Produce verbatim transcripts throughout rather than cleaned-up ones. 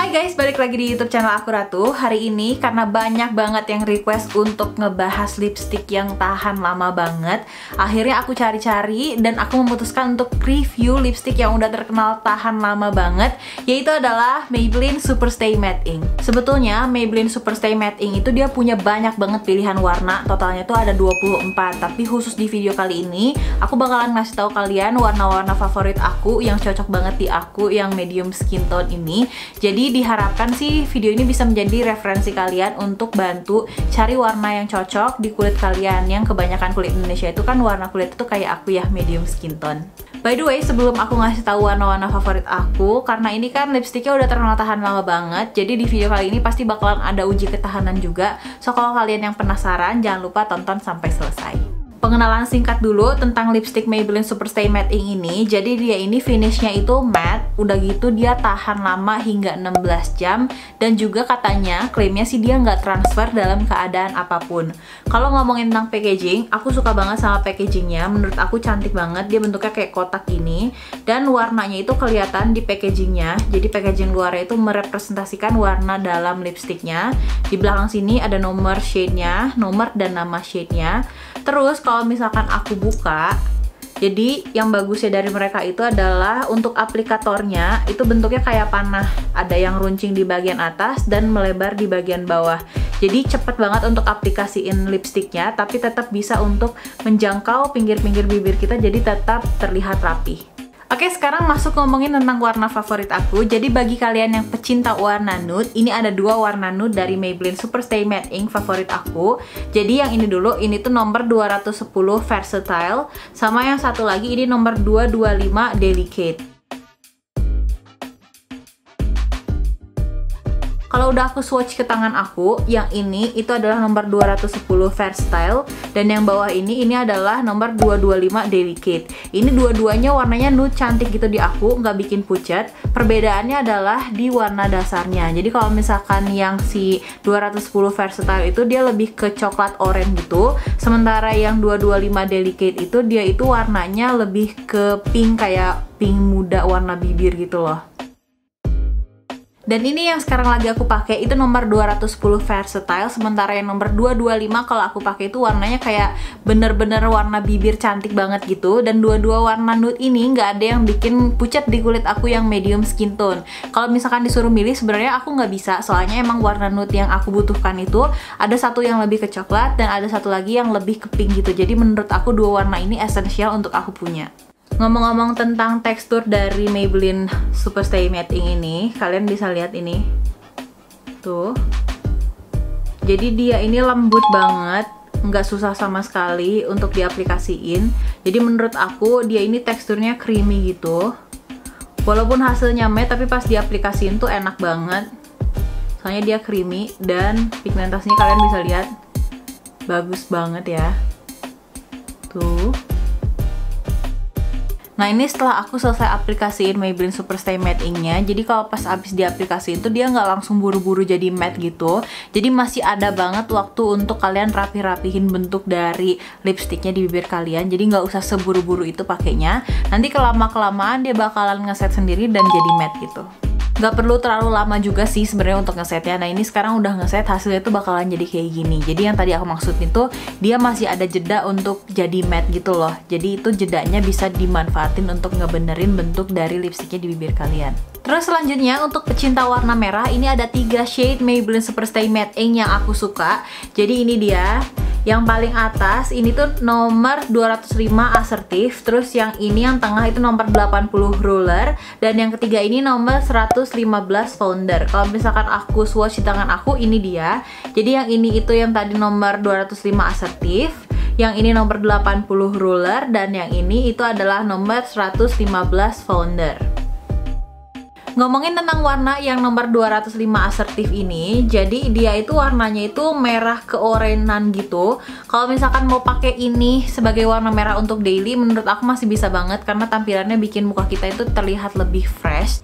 Hai guys, balik lagi di YouTube channel aku Ratu. Hari ini karena banyak banget yang request untuk ngebahas lipstick yang tahan lama banget, akhirnya aku cari-cari dan aku memutuskan untuk review lipstick yang udah terkenal tahan lama banget, yaitu adalah Maybelline SuperStay Matte Ink. Sebetulnya Maybelline SuperStay Matte Ink itu dia punya banyak banget pilihan warna, totalnya tuh ada dua puluh empat. Tapi khusus di video kali ini aku bakalan ngasih tahu kalian warna-warna favorit aku yang cocok banget di aku yang medium skin tone ini. Jadi diharapkan sih video ini bisa menjadi referensi kalian untuk bantu cari warna yang cocok di kulit kalian. Yang kebanyakan kulit Indonesia itu kan warna kulit itu kayak aku ya, medium skin tone. By the way, sebelum aku ngasih tahu warna-warna favorit aku, karena ini kan lipstiknya udah terkenal tahan lama banget, jadi di video kali ini pasti bakalan ada uji ketahanan juga. So kalau kalian yang penasaran, jangan lupa tonton sampai selesai. Pengenalan singkat dulu tentang lipstick Maybelline SuperStay Matte Ink ini. Jadi dia ini finishnya itu matte, udah gitu dia tahan lama hingga enam belas jam. Dan juga katanya, klaimnya sih dia nggak transfer dalam keadaan apapun. Kalau ngomongin tentang packaging, aku suka banget sama packagingnya. Menurut aku cantik banget, dia bentuknya kayak kotak ini. Dan warnanya itu kelihatan di packagingnya. Jadi packaging luarnya itu merepresentasikan warna dalam lipsticknya. Di belakang sini ada nomor shade-nya, nomor dan nama shade-nya. Terus kalau misalkan aku buka, jadi yang bagusnya dari mereka itu adalah untuk aplikatornya itu bentuknya kayak panah, ada yang runcing di bagian atas dan melebar di bagian bawah. Jadi cepet banget untuk aplikasiin lipstiknya, tapi tetap bisa untuk menjangkau pinggir-pinggir bibir kita, jadi tetap terlihat rapi. Oke, sekarang masuk ngomongin tentang warna favorit aku. Jadi bagi kalian yang pecinta warna nude, ini ada dua warna nude dari Maybelline SuperStay Matte Ink favorit aku. Jadi yang ini dulu, ini tuh nomor dua ratus sepuluh Versatile, sama yang satu lagi ini nomor dua dua lima Delicate. Kalau udah aku swatch ke tangan aku, yang ini itu adalah nomor dua ratus sepuluh Versatile, dan yang bawah ini, ini adalah nomor dua dua lima Delicate. Ini dua-duanya warnanya nude, cantik gitu di aku, nggak bikin pucat. Perbedaannya adalah di warna dasarnya. Jadi kalau misalkan yang si dua ratus sepuluh Versatile itu dia lebih ke coklat oranye gitu, sementara yang dua dua lima Delicate itu dia itu warnanya lebih ke pink, kayak pink muda warna bibir gitu loh. Dan ini yang sekarang lagi aku pakai itu nomor dua ratus sepuluh Versatile, sementara yang nomor dua dua lima kalau aku pakai itu warnanya kayak bener-bener warna bibir, cantik banget gitu. Dan dua-dua warna nude ini nggak ada yang bikin pucat di kulit aku yang medium skin tone. Kalau misalkan disuruh milih, sebenarnya aku nggak bisa, soalnya emang warna nude yang aku butuhkan itu ada satu yang lebih ke coklat dan ada satu lagi yang lebih ke pink gitu. Jadi menurut aku dua warna ini esensial untuk aku punya. Ngomong-ngomong tentang tekstur dari Maybelline SuperStay Matte Ink ini, kalian bisa lihat ini tuh. Jadi dia ini lembut banget, nggak susah sama sekali untuk diaplikasiin. Jadi menurut aku dia ini teksturnya creamy gitu. Walaupun hasilnya matte, tapi pas diaplikasiin tuh enak banget. Soalnya dia creamy dan pigmentasinya kalian bisa lihat bagus banget ya. Tuh. Nah ini setelah aku selesai aplikasiin Maybelline SuperStay Matte Ink-nya. Jadi kalau pas abis diaplikasiin tuh dia nggak langsung buru-buru jadi matte gitu. Jadi masih ada banget waktu untuk kalian rapi-rapihin bentuk dari lipstiknya di bibir kalian. Jadi nggak usah seburu-buru itu pakainya. Nanti kelama-kelamaan dia bakalan ngeset sendiri dan jadi matte gitu. Nggak perlu terlalu lama juga sih sebenarnya untuk ngesetnya. Nah ini sekarang udah ngeset, hasilnya tuh bakalan jadi kayak gini. Jadi yang tadi aku maksudin tuh dia masih ada jeda untuk jadi matte gitu loh. Jadi itu jedanya bisa dimanfaatin untuk ngebenerin bentuk dari lipstiknya di bibir kalian. Terus selanjutnya untuk pecinta warna merah, ini ada tiga shade Maybelline SuperStay Matte Ink yang aku suka. Jadi ini dia. Yang paling atas ini tuh nomor dua ratus lima Assertive, terus yang ini yang tengah itu nomor delapan puluh Ruler, dan yang ketiga ini nomor seratus lima belas Founder. Kalau misalkan aku swatch di tangan aku, ini dia. Jadi yang ini itu yang tadi nomor dua ratus lima Assertive, yang ini nomor delapan puluh Ruler, dan yang ini itu adalah nomor seratus lima belas Founder. Ngomongin tentang warna yang nomor dua ratus lima Assertive ini, jadi dia itu warnanya itu merah keorenan gitu. Kalau misalkan mau pakai ini sebagai warna merah untuk daily, menurut aku masih bisa banget karena tampilannya bikin muka kita itu terlihat lebih fresh.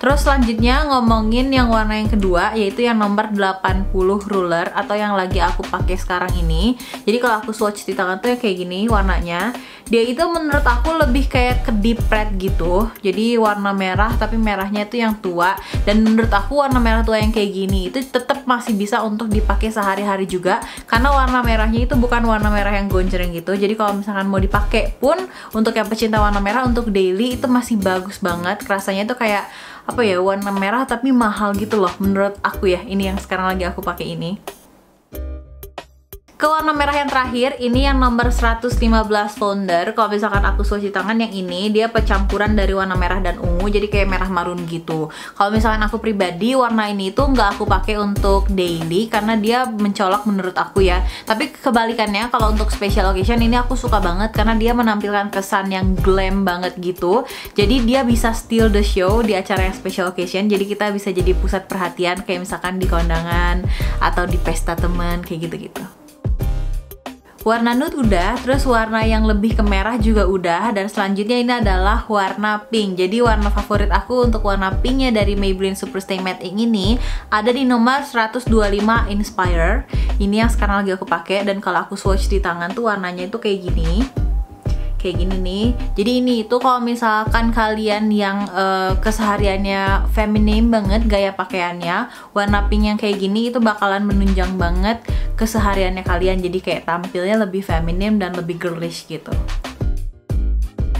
Terus selanjutnya ngomongin yang warna yang kedua, yaitu yang nomor delapan puluh ruler atau yang lagi aku pakai sekarang ini. Jadi kalau aku swatch di tangan tuh ya kayak gini warnanya. Dia itu menurut aku lebih kayak kedip red gitu. Jadi warna merah tapi merahnya itu yang tua. Dan menurut aku warna merah tua yang kayak gini itu tetap masih bisa untuk dipakai sehari-hari juga, karena warna merahnya itu bukan warna merah yang gonjreng gitu. Jadi kalau misalkan mau dipakai pun untuk yang pecinta warna merah untuk daily itu masih bagus banget. Rasanya itu kayak apa ya, warna merah tapi mahal gitu loh menurut aku ya. Ini yang sekarang lagi aku pakai ini. Ke warna merah yang terakhir, ini yang nomor seratus lima belas founder. Kalau misalkan aku swatch di tangan yang ini, dia percampuran dari warna merah dan ungu, jadi kayak merah marun gitu. Kalau misalkan aku pribadi, warna ini tuh nggak aku pakai untuk daily karena dia mencolok menurut aku ya. Tapi kebalikannya, kalau untuk special occasion ini aku suka banget karena dia menampilkan kesan yang glam banget gitu. Jadi dia bisa steal the show di acara yang special occasion, jadi kita bisa jadi pusat perhatian kayak misalkan di kondangan atau di pesta teman, kayak gitu-gitu. Warna nude udah, terus warna yang lebih ke merah juga udah, dan selanjutnya ini adalah warna pink. Jadi warna favorit aku untuk warna pinknya dari Maybelline SuperStay Matte Ink ini ada di nomor seratus dua puluh lima Inspire. Ini yang sekarang lagi aku pakai, dan kalau aku swatch di tangan tuh warnanya itu kayak gini. Kayak gini nih. Jadi ini itu kalau misalkan kalian yang uh, kesehariannya feminim banget gaya pakaiannya, warna pink yang kayak gini itu bakalan menunjang banget kesehariannya kalian. Jadi kayak tampilnya lebih feminim dan lebih girlish gitu.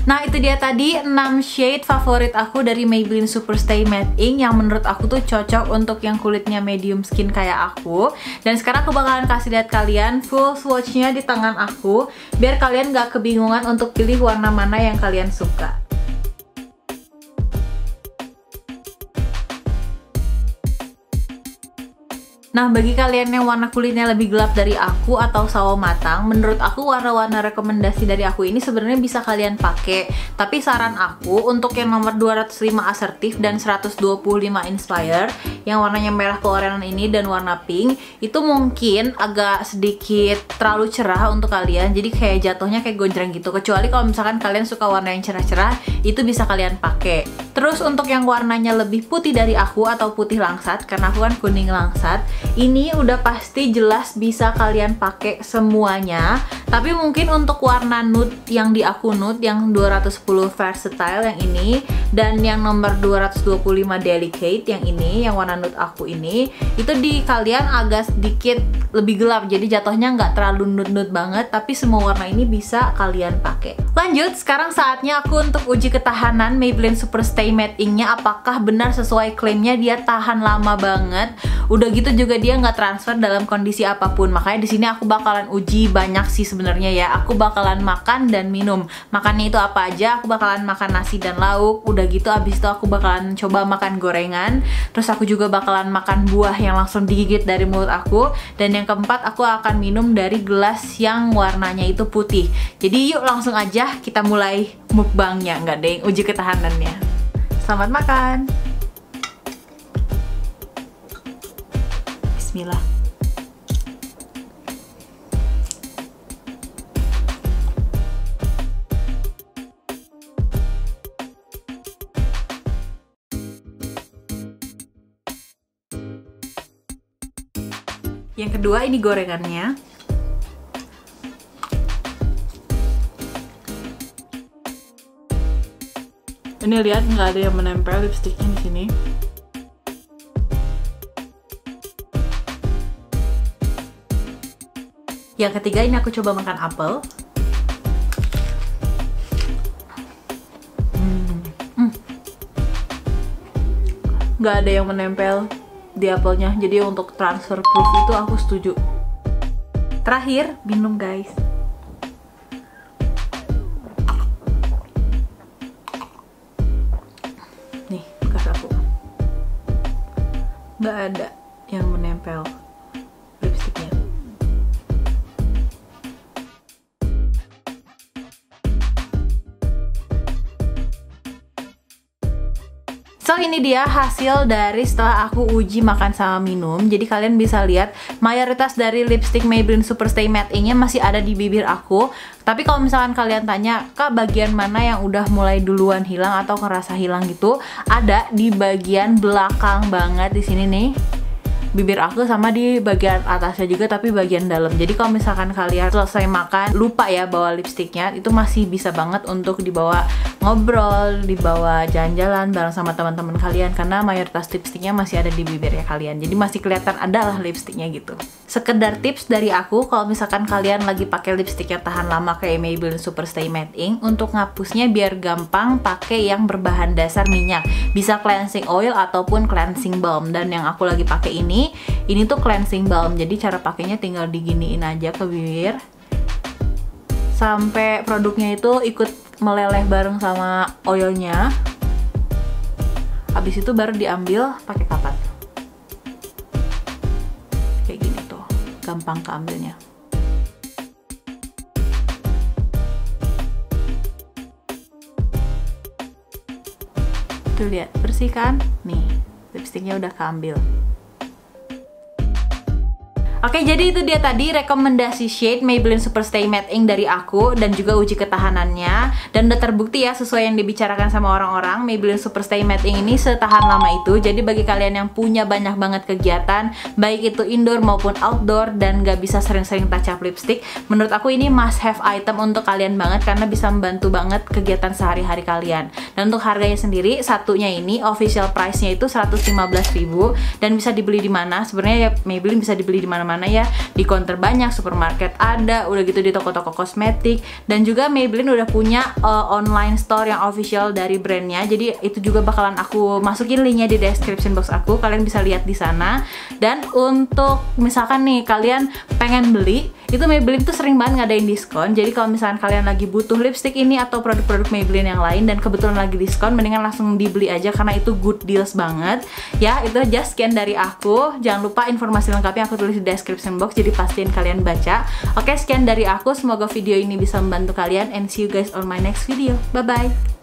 Nah itu dia tadi enam shade favorit aku dari Maybelline SuperStay Matte Ink yang menurut aku tuh cocok untuk yang kulitnya medium skin kayak aku. Dan sekarang aku bakalan kasih lihat kalian full swatch-nya di tangan aku, biar kalian gak kebingungan untuk pilih warna mana yang kalian suka. Nah, bagi kalian yang warna kulitnya lebih gelap dari aku atau sawo matang, menurut aku warna-warna rekomendasi dari aku ini sebenarnya bisa kalian pakai. Tapi saran aku untuk yang nomor dua ratus lima Assertive dan seratus dua puluh lima Inspire, yang warnanya merah keorenan ini dan warna pink, itu mungkin agak sedikit terlalu cerah untuk kalian. Jadi kayak jatuhnya kayak gonjreng gitu. Kecuali kalau misalkan kalian suka warna yang cerah-cerah, itu bisa kalian pakai. Terus untuk yang warnanya lebih putih dari aku atau putih langsat, karena aku kan kuning langsat, ini udah pasti jelas bisa kalian pakai semuanya. Tapi mungkin untuk warna nude yang di aku nude, yang dua ratus sepuluh Versatile yang ini, dan yang nomor dua ratus dua puluh lima Delicate yang ini, yang warna nude aku ini, itu di kalian agak sedikit lebih gelap, jadi jatuhnya nggak terlalu nude-nude banget, tapi semua warna ini bisa kalian pakai. Lanjut, sekarang saatnya aku untuk uji ketahanan Maybelline SuperStay Matte Ink-nya, apakah benar sesuai klaimnya dia tahan lama banget. Udah gitu juga dia nggak transfer dalam kondisi apapun. Makanya di sini aku bakalan uji banyak sih sebenarnya ya. Aku bakalan makan dan minum. Makannya itu apa aja? Aku bakalan makan nasi dan lauk. Udah gitu abis itu aku bakalan coba makan gorengan. Terus aku juga bakalan makan buah yang langsung digigit dari mulut aku. Dan yang keempat aku akan minum dari gelas yang warnanya itu putih. Jadi yuk langsung aja kita mulai mukbangnya, nggak deng, uji ketahanannya. Selamat makan. Bismillah. Yang kedua ini gorengannya. Ini lihat nggak ada yang menempel lipstiknya di sini. Yang ketiga ini aku coba makan apel. Hmm. Hmm. Nggak ada yang menempel di apelnya, jadi untuk transfer proof itu aku setuju. Terakhir, minum guys. Nih, bekas aku. Nggak ada yang menempel lipstiknya. So ini dia hasil dari setelah aku uji makan sama minum. Jadi kalian bisa lihat mayoritas dari lipstick Maybelline SuperStay Matte Ink-nya masih ada di bibir aku. Tapi kalau misalkan kalian tanya, Kak, bagian mana yang udah mulai duluan hilang atau ngerasa hilang gitu, ada di bagian belakang banget di sini nih bibir aku, sama di bagian atasnya juga, tapi bagian dalam. Jadi kalau misalkan kalian selesai makan lupa ya bawa lipstiknya, itu masih bisa banget untuk dibawa ngobrol, dibawa jalan-jalan bareng sama teman-teman kalian, karena mayoritas lipstiknya masih ada di bibirnya kalian. Jadi masih kelihatan ada lah lipstiknya gitu. Sekedar tips dari aku, kalau misalkan kalian lagi pakai lipstik yang tahan lama kayak Maybelline SuperStay Matte Ink, untuk ngapusnya biar gampang pakai yang berbahan dasar minyak. Bisa cleansing oil ataupun cleansing balm, dan yang aku lagi pakai ini ini tuh cleansing balm. Jadi cara pakainya tinggal diginiin aja ke bibir sampai produknya itu ikut meleleh bareng sama oilnya. Habis itu baru diambil pakai kapat. Kayak gini tuh, gampang keambilnya. Tuh lihat, bersih kan? Nih, lipstiknya udah keambil. Oke, jadi itu dia tadi rekomendasi shade Maybelline SuperStay Matte Ink dari aku, dan juga uji ketahanannya. Dan udah terbukti ya, sesuai yang dibicarakan sama orang-orang, Maybelline SuperStay Matte Ink ini setahan lama itu. Jadi bagi kalian yang punya banyak banget kegiatan, baik itu indoor maupun outdoor, dan gak bisa sering-sering touch up lipstick, menurut aku ini must have item untuk kalian banget, karena bisa membantu banget kegiatan sehari-hari kalian. Dan untuk harganya sendiri, satunya ini official price-nya itu seratus lima belas ribu rupiah, dan bisa dibeli di mana? Sebenarnya ya, Maybelline bisa dibeli di mana mana ya, di counter banyak, supermarket ada, udah gitu di toko-toko kosmetik, dan juga Maybelline udah punya uh, online store yang official dari brandnya. Jadi itu juga bakalan aku masukin linknya di description box aku, kalian bisa lihat di sana. Dan untuk misalkan nih kalian pengen beli, itu Maybelline tuh sering banget ngadain diskon. Jadi kalau misalkan kalian lagi butuh lipstick ini atau produk-produk Maybelline yang lain dan kebetulan lagi diskon, mendingan langsung dibeli aja karena itu good deals banget. Ya, itu aja sekian dari aku. Jangan lupa informasi lengkapnya aku tulis di description box, jadi pastiin kalian baca. Oke, sekian dari aku. Semoga video ini bisa membantu kalian, and see you guys on my next video. Bye-bye.